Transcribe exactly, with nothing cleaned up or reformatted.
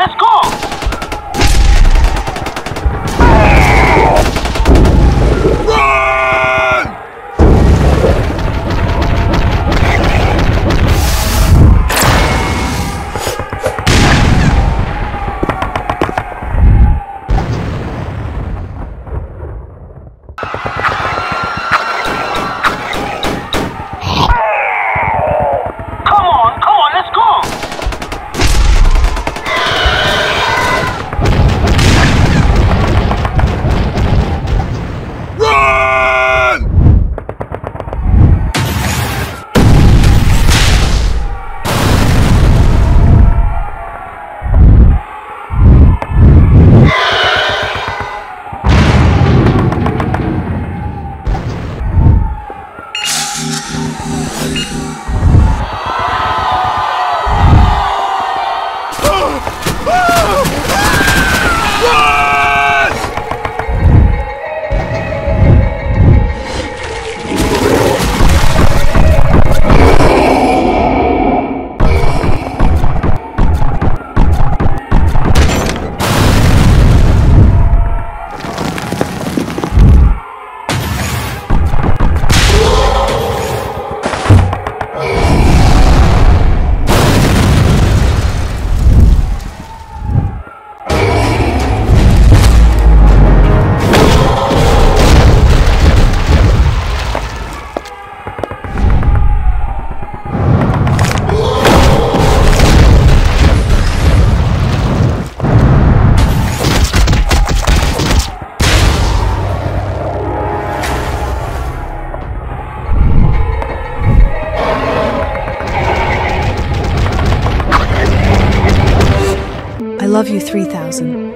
let's go! I love you three thousand.